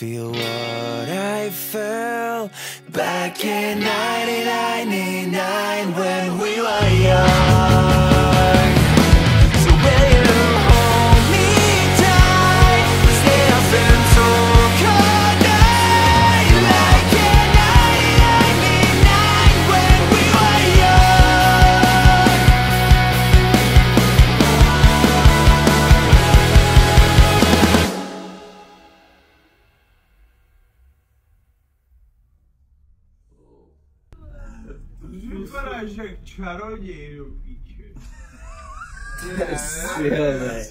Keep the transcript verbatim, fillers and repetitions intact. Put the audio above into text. feel what I felt back in ninety-nine when we were young. So will you hold me tight, stay up until cold night, like in ninety-nine when we were young. You're a czarodziej, robicie. Yes, yeah,